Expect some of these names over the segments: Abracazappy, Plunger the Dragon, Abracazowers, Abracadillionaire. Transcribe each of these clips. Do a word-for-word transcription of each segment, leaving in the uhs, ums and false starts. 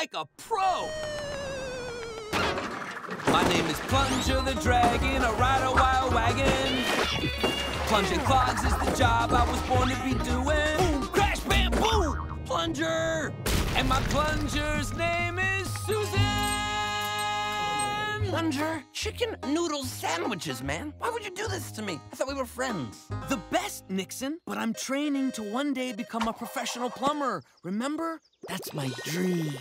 like a pro. My name is Plunger the Dragon, I ride a wild wagon. Plunging clogs is the job I was born to be doing. Boom, crash, bam, boom! Plunger! And my plunger's name is Susan! Plunger, chicken noodle sandwiches, man. Why would you do this to me? I thought we were friends. The best, Nixon, but I'm training to one day become a professional plumber. Remember? That's my dream.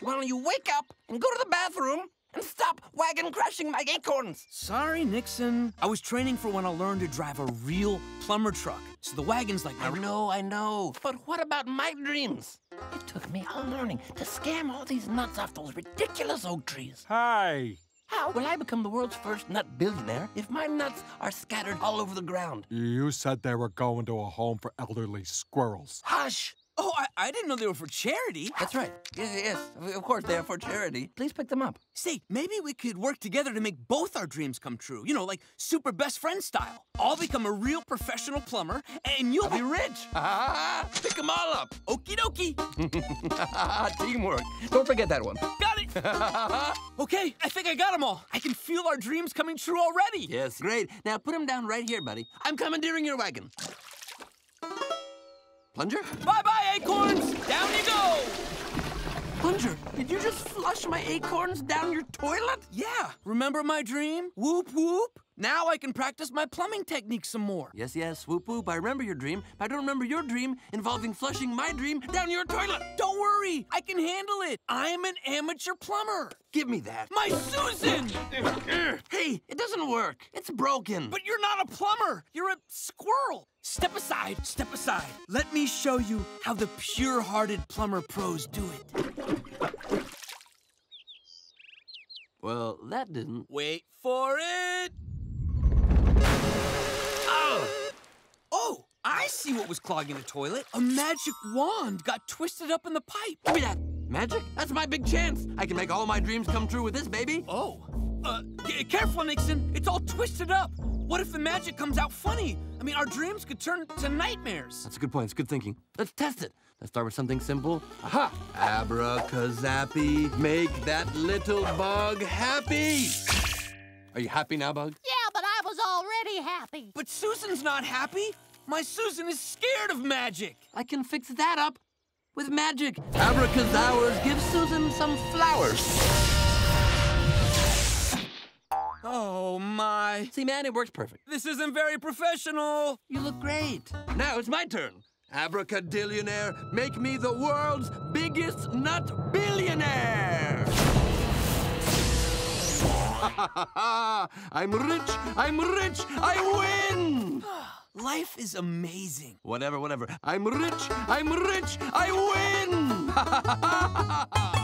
Why don't you wake up and go to the bathroom and stop wagon crashing my acorns? Sorry, Nixon. I was training for when I learned to drive a real plumber truck. So the wagon's like... I know, I know. But what about my dreams? It took me all morning to scam all these nuts off those ridiculous oak trees. Hi. How will I become the world's first nut billionaire if my nuts are scattered all over the ground? You said they were going to a home for elderly squirrels. Hush! Oh, I, I didn't know they were for charity. That's right. Yes, yes, of course they are for charity. Please pick them up. Say, maybe we could work together to make both our dreams come true. You know, like super best friend style. I'll become a real professional plumber, and you'll be rich. Ah, pick them all up. Okie dokie. Teamwork. Don't forget that one. Got it. Okay, I think I got them all. I can feel our dreams coming true already. Yes, great. Now put them down right here, buddy. I'm commandeering your wagon. Plunger? Bye-bye, acorns! Down you go! Plunger, did you just flush my acorns down your toilet? Yeah. Remember my dream? Whoop, whoop. Now I can practice my plumbing technique some more. Yes, yes, whoop, whoop. I remember your dream. I don't remember your dream involving flushing my dream down your toilet. Don't worry. I can handle it. I'm an amateur plumber. Give me that. My Susan! Hey, it doesn't work. It's broken. But you're not a plumber. You're a squirrel. Step aside, step aside. Let me show you how the pure-hearted plumber pros do it. Well, that didn't. Wait for it! Oh! Oh, I see what was clogging the toilet. A magic wand got twisted up in the pipe. Give me that. Magic? That's my big chance. I can make all my dreams come true with this, baby. Oh. Uh, careful, Nixon. It's all twisted up. What if the magic comes out funny? I mean, our dreams could turn to nightmares. That's a good point. It's good thinking. Let's test it. Let's start with something simple. Aha! Abracazappy, make that little bug happy. Are you happy now, Bug? Yeah, but I was already happy. But Susan's not happy. My Susan is scared of magic. I can fix that up with magic. Abracazowers, give Susan some flowers. Oh, my. See, man, it works perfect. This isn't very professional. You look great. Now it's my turn. Abracadillionaire, make me the world's biggest nut billionaire. Ha, ha, ha. I'm rich. I'm rich. I win. Life is amazing. Whatever, whatever. I'm rich. I'm rich. I win. Ha, ha, ha, ha, ha.